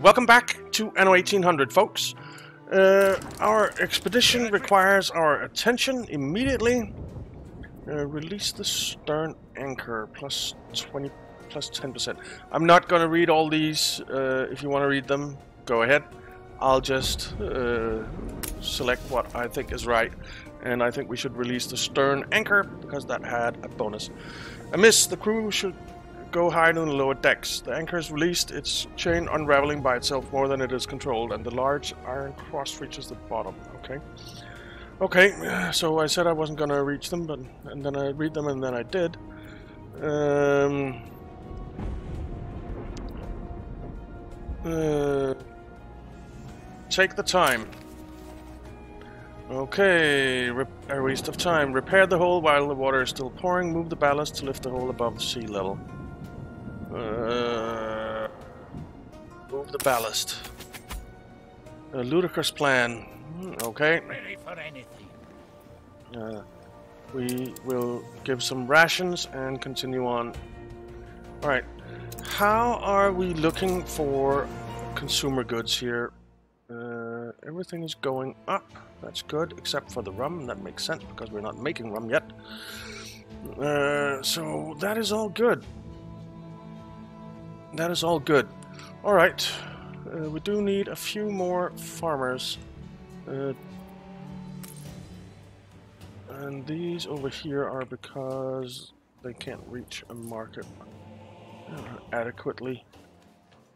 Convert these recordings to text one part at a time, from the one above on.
Welcome back to Anno 1800, folks. Our expedition requires our attention immediately. Release the stern anchor, plus 10%. I'm not going to read all these. If you want to read them, go ahead. I'll just select what I think is right. And I think we should release the stern anchor, because that had a bonus. Amiss, the crew should go higher than the lower decks. The anchor is released, its chain unraveling by itself more than it is controlled, and the large iron cross reaches the bottom. Okay, so I said I wasn't gonna reach them, but and then I read them, and then I did. Take the time. Okay, a waste of time. Repair the hull while the water is still pouring. Move the ballast to lift the hull above the sea level. Move the ballast. A ludicrous plan. Okay. Ready for anything. We will give some rations and continue on. Alright. How are we looking for consumer goods here? Everything is going up. That's good, except for the rum. That makes sense, because we're not making rum yet. So that is all good. That is all good. Alright, we do need a few more farmers. And these over here are because they can't reach a market adequately.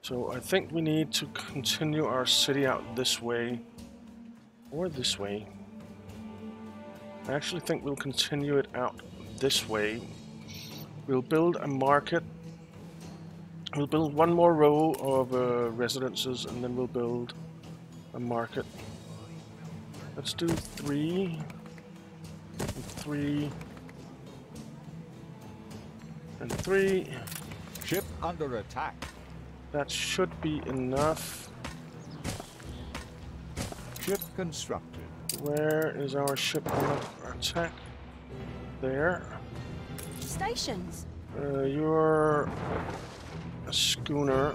So I think we need to continue our city out this way. Or this way. I actually think we'll continue it out this way. We'll build a market. We'll build one more row of residences, and then we'll build a market. Let's do 3, 3, and 3. Ship under attack. That should be enough. Ship constructed. Where is our ship under attack? There. Stations. You're a schooner.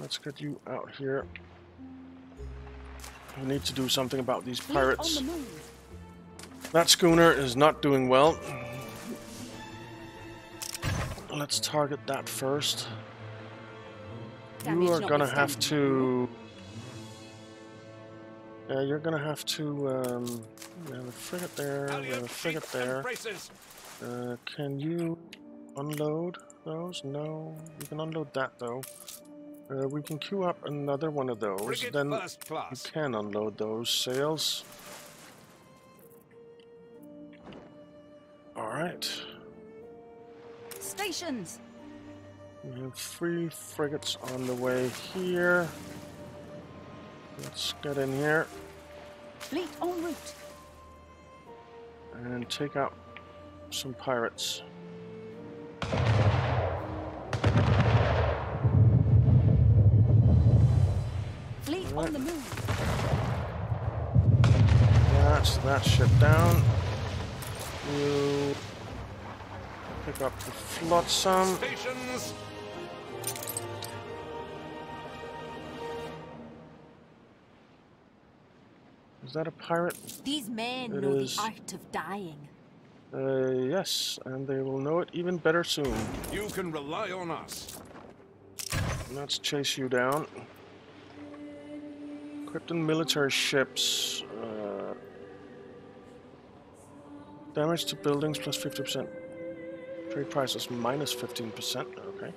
Let's get you out here. We need to do something about these pirates. On the move. That schooner is not doing well. Let's target that first. You are gonna have to... Yeah, you're gonna have to... we have a frigate there, we have a frigate there. Can you unload those? No, you can unload that though. We can queue up another one of those, then you can unload those sails. Alright. Stations! We have 3 frigates on the way here. Let's get in here. Fleet en route. And take out some pirates. Fleet on the move. That's that ship down. You pick up the flotsam. Stations. Is that a pirate? These men know the art of dying. Yes, and they will know it even better soon. You can rely on us. Let's chase you down. Equipped in military ships. Damage to buildings plus 50%. Trade prices minus 15%. Okay.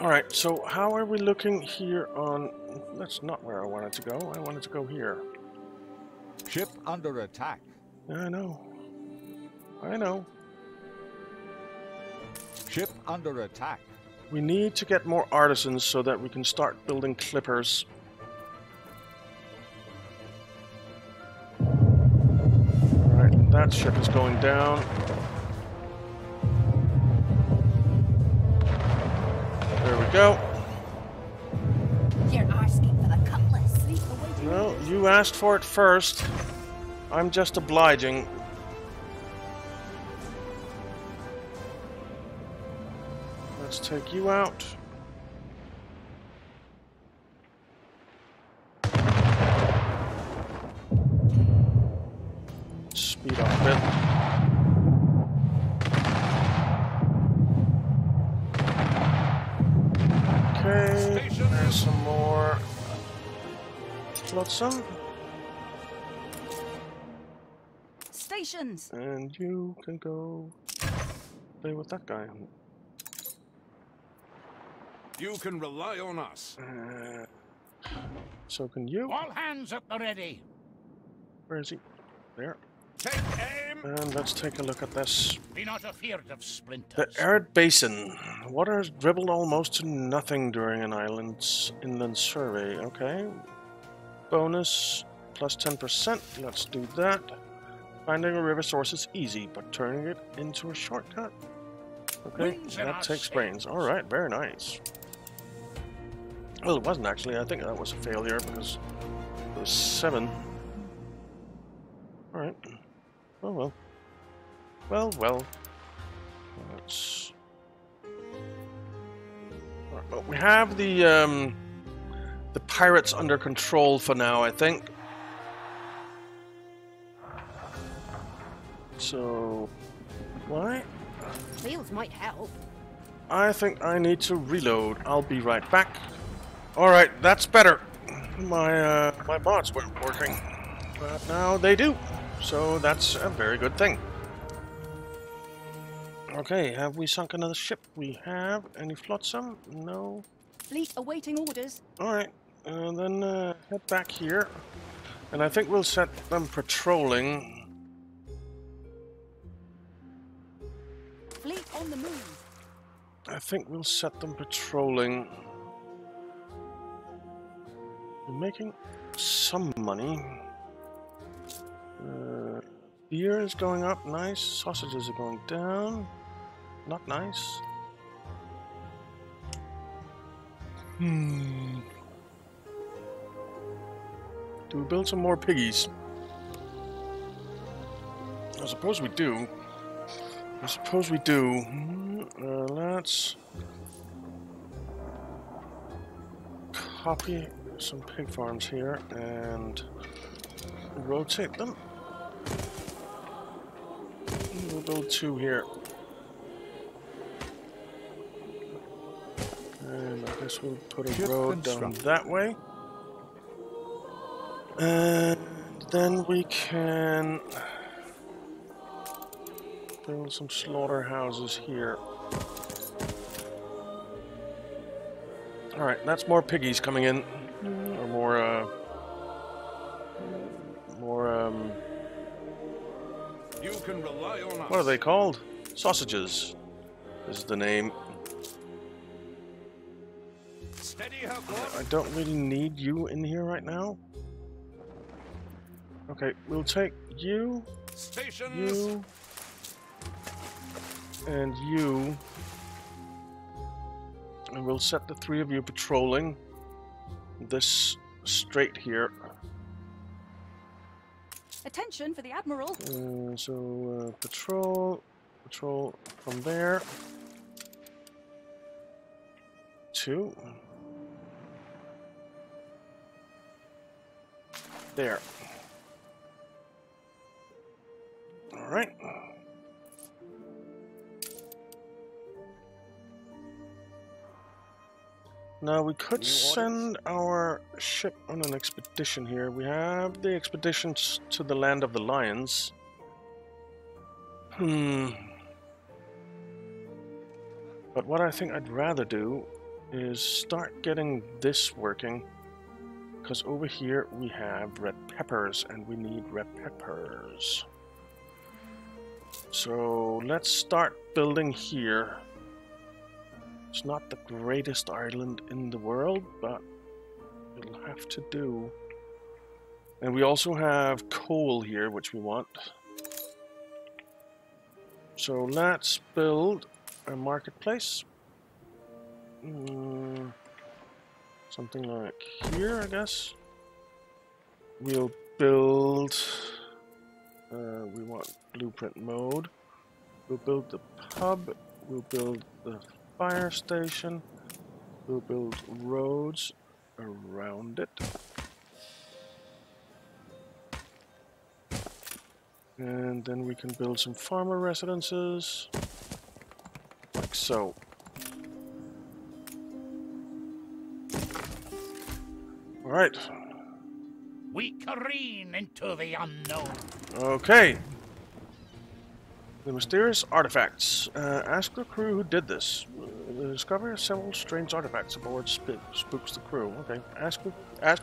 Alright, so how are we looking here on... That's not where I wanted to go. I wanted to go here. Ship under attack. I know. I know. Ship under attack. We need to get more artisans so that we can start building clippers. Alright, that ship is going down. There we go. You're asking for the cutlass. No, you asked for it first. I'm just obliging. Let's take you out. Speed up a bit. There's some more flotsam. Stations. And you can go play with that guy. You can rely on us. So can you. All hands at the ready. Where is he? There. Take aim. And let's take a look at this. Be not afeard of splinters. The arid basin. Water has dribbled almost to nothing during an island's inland survey. Okay. Bonus plus 10%. Let's do that. Finding a river source is easy, but turning it into a shortcut. Okay, that takes brains. All right, very nice. Well, it wasn't actually. I think that was a failure because it was 7. All right. Oh well. Well, well. Let's. But we have the pirates under control for now, I think. So, why? Seals might help. I think I need to reload. I'll be right back. All right, that's better. My mods weren't working, but now they do. So that's a very good thing. Okay, have we sunk another ship? We have. Any flotsam? No. Fleet awaiting orders. Alright, and then head back here. And I think we'll set them patrolling. Fleet on the move. I think we'll set them patrolling. We're making some money. Beer is going up, nice. Sausages are going down, not nice. Do we build some more piggies? I suppose we do. I suppose we do. Let's copy some pig farms here and rotate them. We'll build 2 here. And I guess we'll put a road down that way. And then we can build some slaughterhouses here. Alright, that's more piggies coming in. Or more, you can rely on us. What are they called? Sausages is the name. Steady, I don't really need you in here right now. Okay, we'll take you, Stations. You, and you. And we'll set the 3 of you patrolling this strait here. Attention for the Admiral. So patrol from there. 2. There. All right. Now we could send our ship on an expedition here. We have the expeditions to the Land of the Lions. But what I think I'd rather do is start getting this working. Because over here we have red peppers and we need red peppers. So let's start building here. It's not the greatest island in the world, but it'll have to do. And we also have coal here, which we want. So let's build a marketplace. Something like here, I guess. We'll build... we want blueprint mode. We'll build the pub. We'll build the fire station. We'll build roads around it. And then we can build some farmer residences. Like so. Alright. We careen into the unknown. Okay. The mysterious artifacts. Ask the crew who did this. The discovery of several strange artifacts aboard spooks the crew. Okay. Ask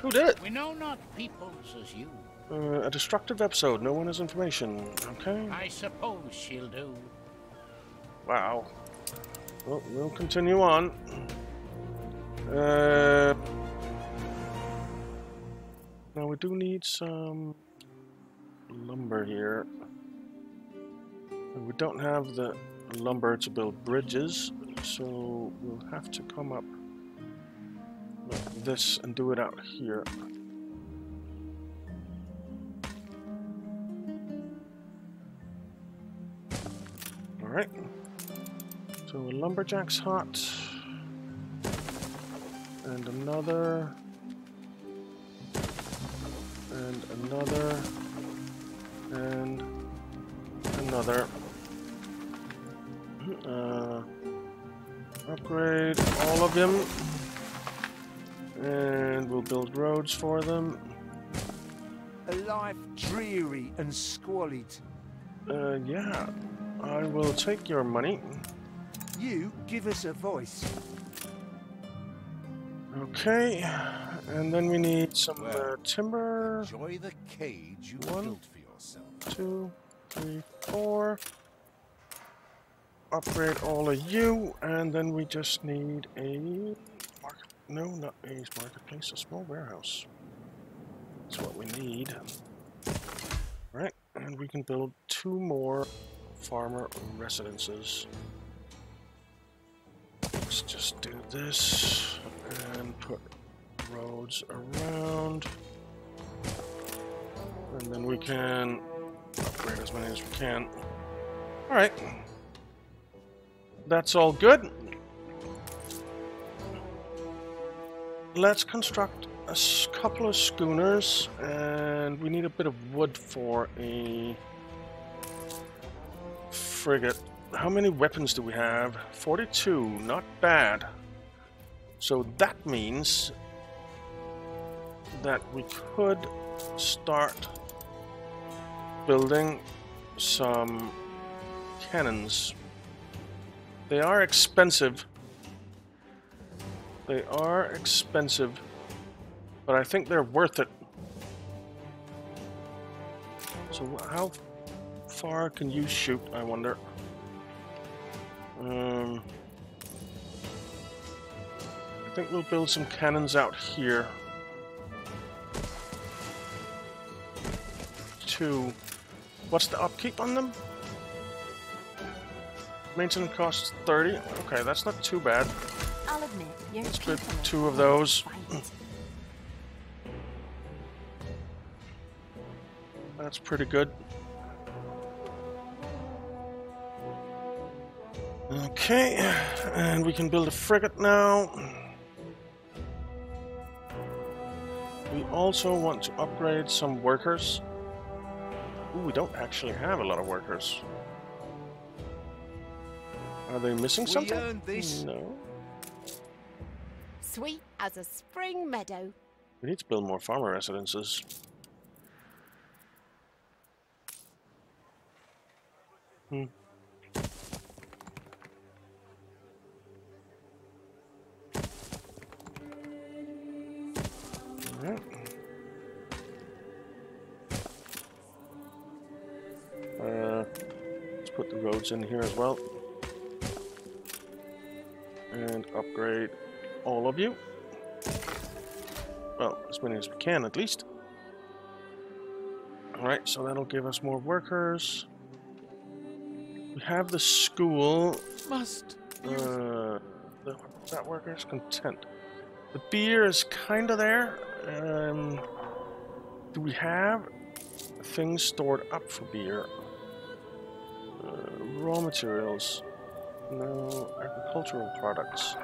who did it. We know not peoples as you. A destructive episode. No one has information. Okay. I suppose she'll do. Wow. Well, we'll continue on. Now we do need some lumber here. We don't have the lumber to build bridges, so we'll have to come up like this and do it out here. Alright, so a lumberjack's hut and another and another and another. Upgrade all of them and we'll build roads for them. A life dreary and squalid. Yeah. I will take your money. You give us a voice. Okay, and then we need some timber. Enjoy the cage you built for yourself. 1, 2, 3, 4. Upgrade all of you, and then we just need a market. No, not a marketplace. A small warehouse. That's what we need. Right, and we can build 2 more. Farmer residences. Let's just do this and put roads around, and then we can upgrade as many as we can. All right, that's all good. Let's construct a couple of schooners, and we need a bit of wood for a frigate. How many weapons do we have? 42. Not bad. So that means that we could start building some cannons. They are expensive. They are expensive, but I think they're worth it. So how far can you shoot, I wonder? I think we'll build some cannons out here. 2. What's the upkeep on them? Maintenance costs 30. Okay, that's not too bad. I'll admit, let's put 2 of those. That's pretty good. Okay, and we can build a frigate now. We also want to upgrade some workers. Ooh, we don't actually have a lot of workers. Are they missing something? No. Sweet as a spring meadow. We need to build more farmer residences. Let's put the roads in here as well and upgrade all of you, well, as many as we can at least. Alright, so that'll give us more workers. We have the school. Must that worker's content. The beer is kinda there. Do we have things stored up for beer? Raw materials. No, agricultural products.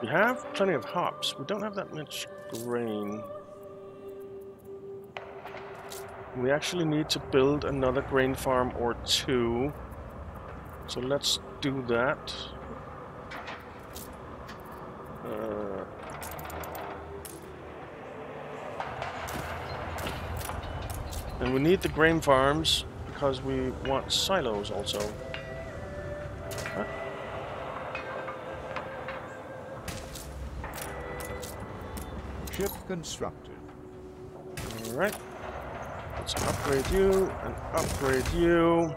We have plenty of hops. We don't have that much grain. We actually need to build another grain farm or two. So let's do that. And we need the grain farms because we want silos also. Huh? Ship constructed. All right. Let's upgrade you, and upgrade you.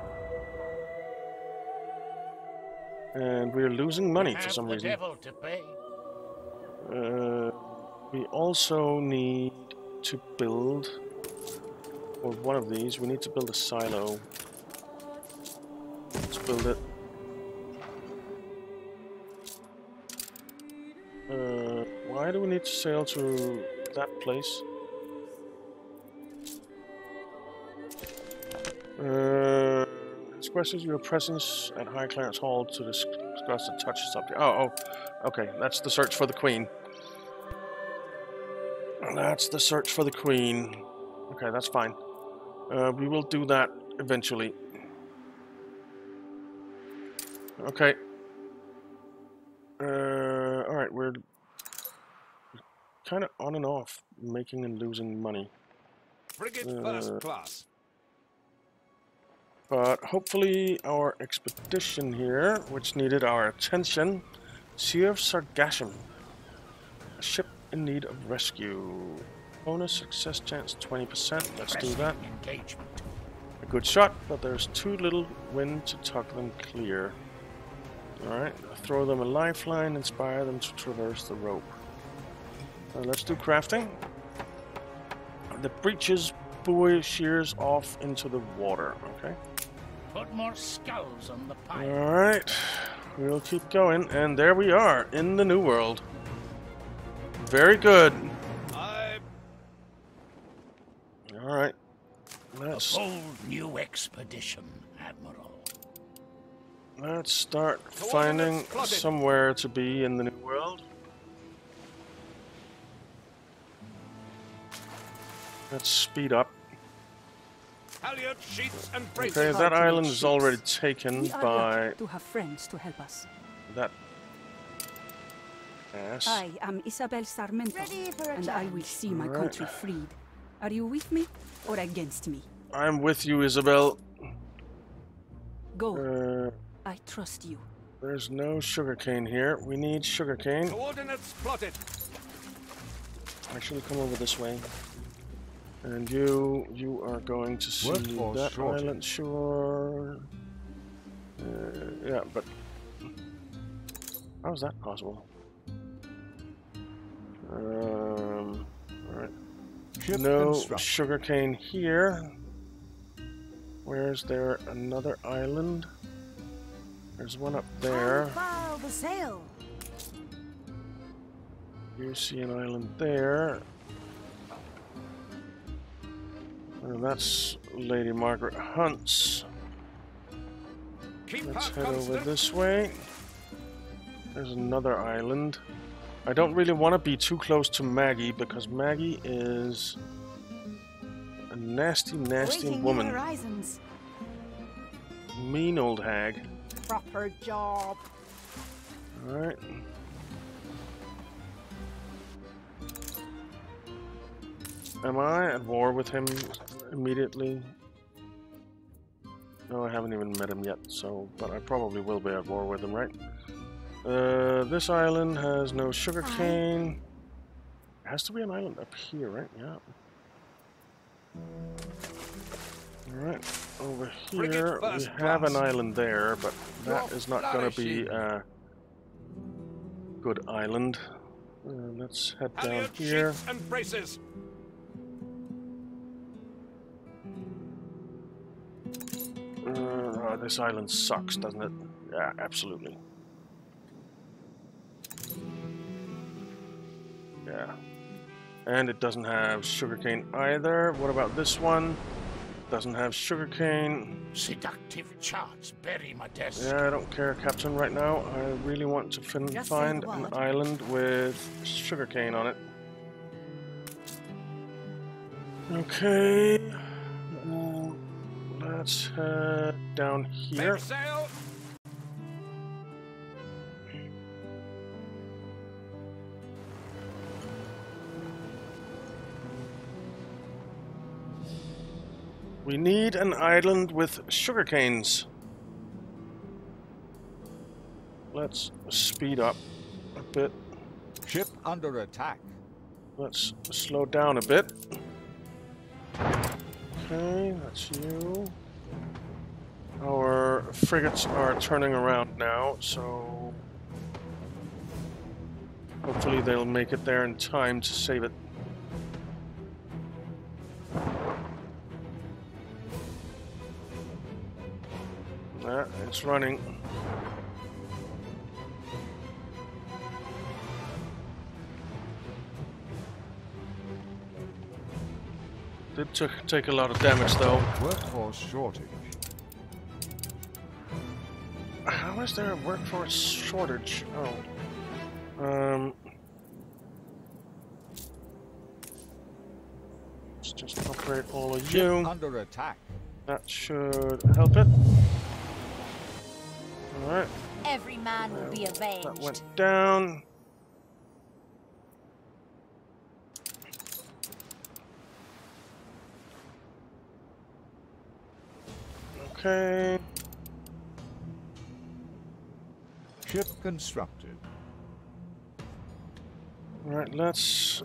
And we're losing money for some reason. We also need to build, or one of these, we need to build a silo. Let's build it. Why do we need to sail to that place? Expresses your presence at High Clarence Hall to discuss the touch subject. Oh, okay. That's the search for the Queen. That's the search for the Queen. Okay, that's fine. We will do that eventually. Okay. Alright, we're kind of on and off making and losing money. Frigate first class. But hopefully our expedition here, which needed our attention, Sea of Sargassum, a ship in need of rescue. Bonus success chance 20%. Let's do that. A good shot, but there's too little wind to tuck them clear. All right, throw them a lifeline, inspire them to traverse the rope. Let's do crafting. The breaches. Buoy shears off into the water. Okay. Put more skulls on the pipe. All right, we'll keep going, and there we are in the New World. Very good. All right. Let's. A bold new expedition, Admiral. Let's start finding somewhere to be in the New World. Let's speed up. Okay, that island is already taken by that ass. I am Isabel Sarmento, and I will see my country freed. Are you with me or against me? I'm with you, Isabel. Go. I trust you. There's no sugarcane here. We need sugarcane. Coordinates plotted. Actually, come over this way. And you are going to see that island shore. Yeah, but how is that possible? All right. No sugarcane here. Where is there another island? There's one up there. You see an island there. That's Lady Margaret Hunts. Let's head over this way. There's another island. I don't really want to be too close to Maggie because Maggie is a nasty, nasty woman. Mean old hag. Proper job. All right. Am I at war with him immediately? No, I haven't even met him yet, so... But I probably will be at war with him, right? This island has no sugarcane. It has to be an island up here, right? Yeah. Alright, over here we have an island there, but that is not gonna be a good island. Let's head down here. This island sucks, doesn't it? Yeah, absolutely. Yeah. And it doesn't have sugarcane either. What about this one? Doesn't have sugarcane. Seductive charts, bury my desk. Yeah, I don't care, Captain, right now. I really want to find an island with sugarcane on it. Okay. Let's head down here. We need an island with sugar canes. Let's speed up a bit. Ship under attack. Let's slow down a bit. Okay, that's you. Our frigates are turning around now, so hopefully they'll make it there in time to save it. Ah, it's running. Did take a lot of damage though. Workforce shortage. How is there a workforce shortage? Oh. Let's just upgrade all of you. Under attack. That should help it. Alright. Every man will be avenged. That went down. Okay. Ship constructed. Alright, let's.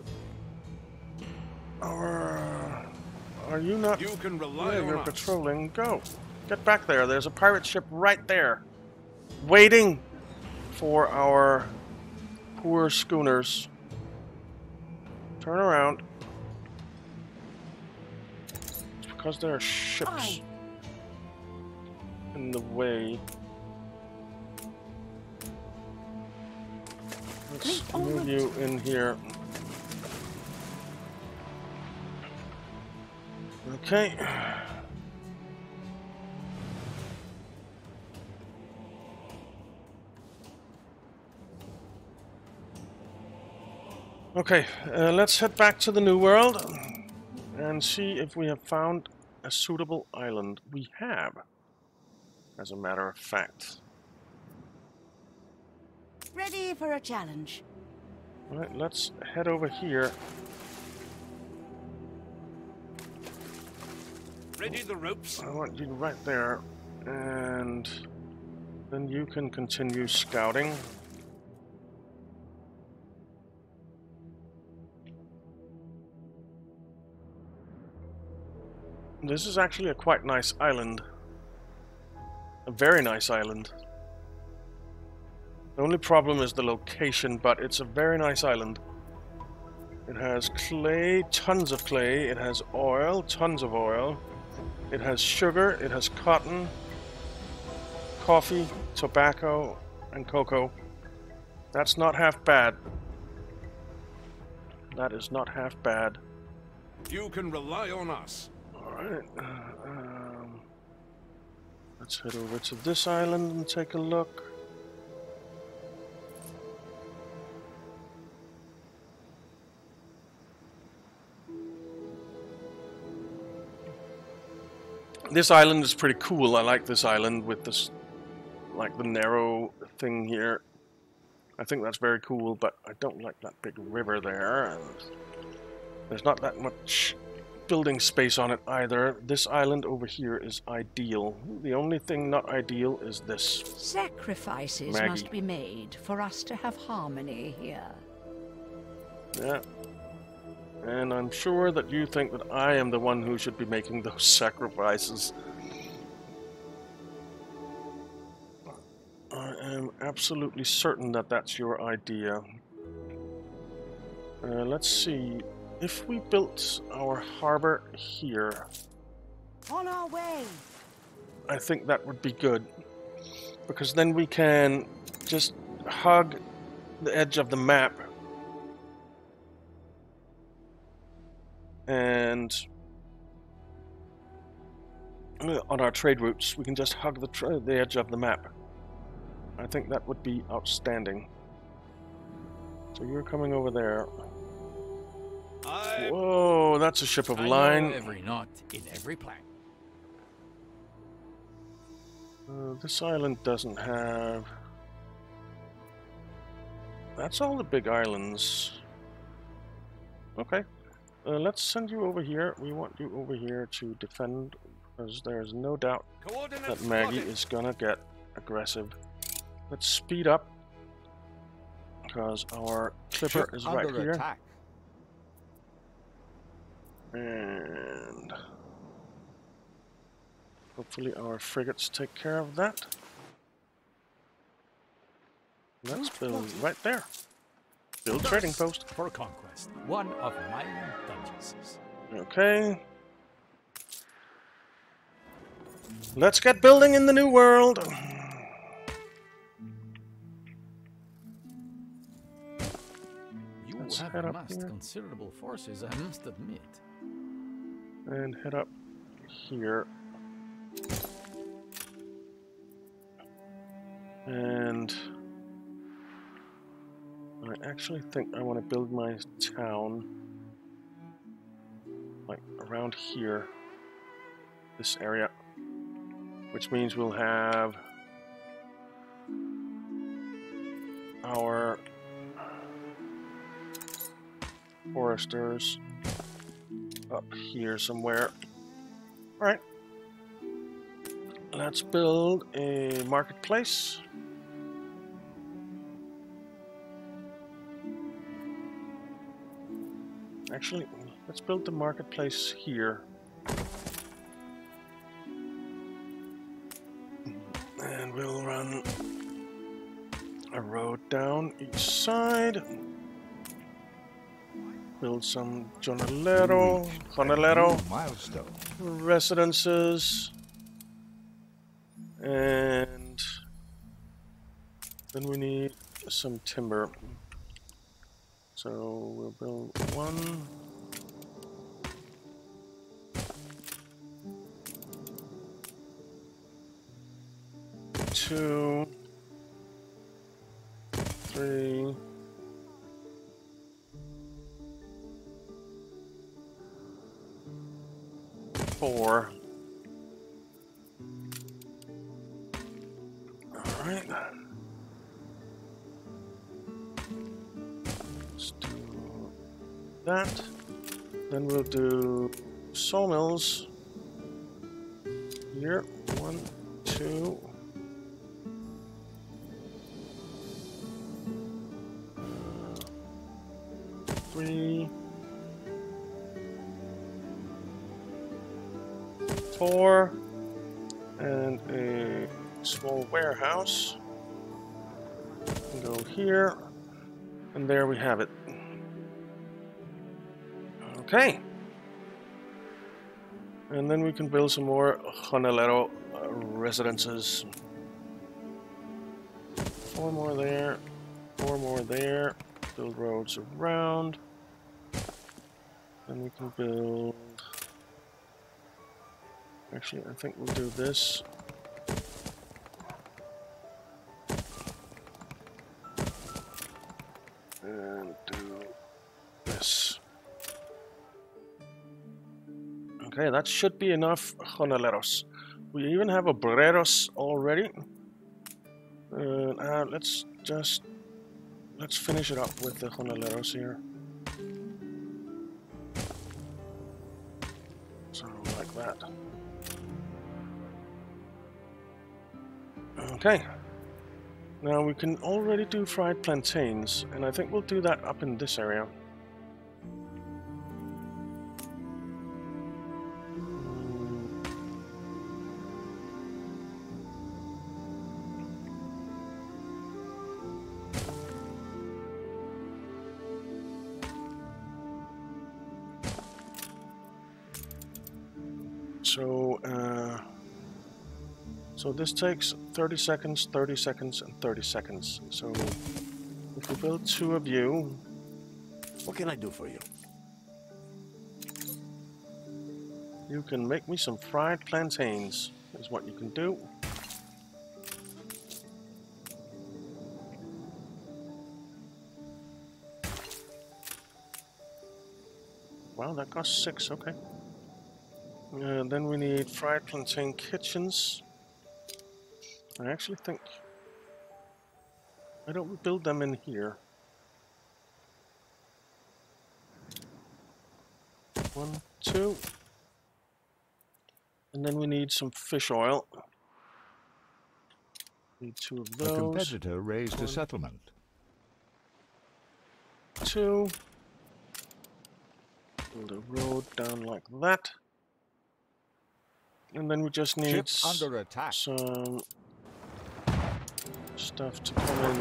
Are you not? You can rely on your patrolling. Go. Get back there. There's a pirate ship right there. Waiting for our poor schooners. Turn around. It's because there are ships in the way. Let's move you in here. Okay. Okay, let's head back to the New World and see if we have found a suitable island. We have, as a matter of fact. Ready for a challenge. All right, let's head over here. Ready the ropes. I want you right there, and then you can continue scouting. This is actually a quite nice island. A very nice island. The only problem is the location, but it's a very nice island. It has clay, tons of clay. It has oil, tons of oil. It has sugar, it has cotton, coffee, tobacco, and cocoa. That's not half bad. That is not half bad. You can rely on us. Alright, let's head over to this island and take a look. This island is pretty cool. I like this island with this, like the narrow thing here. I think that's very cool, but I don't like that big river there. There's not that much building space on it either. This island over here is ideal. The only thing not ideal is this. Sacrifices must be made for us to have harmony here. Yeah. And I'm sure that you think that I am the one who should be making those sacrifices. I am absolutely certain that that's your idea. Let's see. If we built our harbor here, on our way, I think that would be good, because then we can just hug the edge of the map And on our trade routes, we can just hug the edge of the map. I think that would be outstanding. So you're coming over there. Whoa, that's a ship of line. Every knot in every plank. This island doesn't have... That's all the big islands. Okay. Let's send you over here. We want you over here to defend, because there's no doubt that Maggie is gonna get aggressive. Let's speed up, because our clipper is right here. Attack. And hopefully our frigates take care of that. Let's build right there. Build trading post for conquest. One of my duchesses. Okay. Let's get building in the new world. You have amassed considerable forces, I must admit. And head up here. And I actually think I want to build my town like around here, this area, which means we'll have our foresters up here somewhere. All right, let's build a marketplace. Actually, let's build the marketplace here. And we'll run a road down each side. Build some Jornalero residences. And then we need some timber. So we'll build one. Two. Three. Four. All right. That. Then we'll do sawmills here. 1, 2. Three. 4. And a small warehouse. We'll go here. And there we have it. Okay, and then we can build some more Honolero residences. 4 more there, 4 more there, build roads around, and we can build, actually I think we'll do this, and do this. Okay, that should be enough Jornaleros. We even have obreros already. Let's finish it up with the Jornaleros here. Something like that. Okay. Now we can already do fried plantains, and I think we'll do that up in this area. So this takes 30 seconds, 30 seconds, and 30 seconds. So if we build 2 of you... What can I do for you? You can make me some fried plantains, is what you can do. Wow, that costs 6, okay. Then we need fried plantain kitchens. I actually think... why don't we build them in here? 1, 2. And then we need some fish oil. Need 2 of those. A competitor raised a settlement. 2. Build a road down like that. And then we just need some stuff to come in.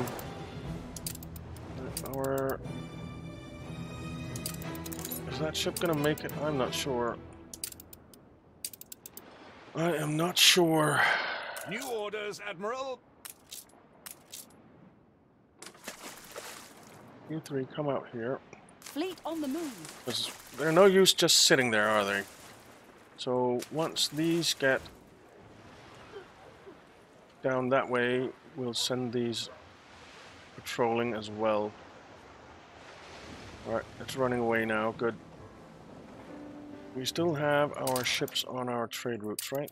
Is that ship gonna make it? I'm not sure. I am not sure. New orders, Admiral. You 3, come out here. Fleet on the move. They're no use just sitting there, are they? So once these get down that way, we'll send these patrolling as well. Alright, it's running away now, good. We still have our ships on our trade routes, right?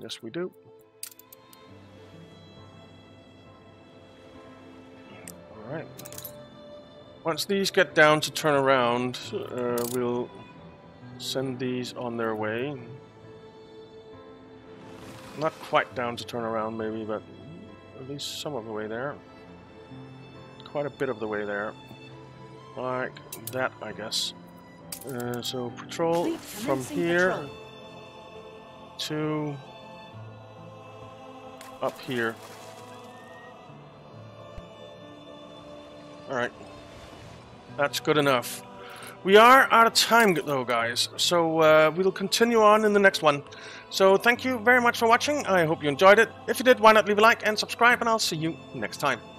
Yes, we do. Alright. Once these get down to turn around, we'll... send these on their way. Not quite down to turn around maybe, but at least some of the way there. Quite a bit of the way there. Like that, I guess. So patrol from here to up here. Alright. That's good enough. We are out of time, though, guys, so we'll continue on in the next one. So thank you very much for watching. I hope you enjoyed it. If you did, why not leave a like and subscribe, and I'll see you next time.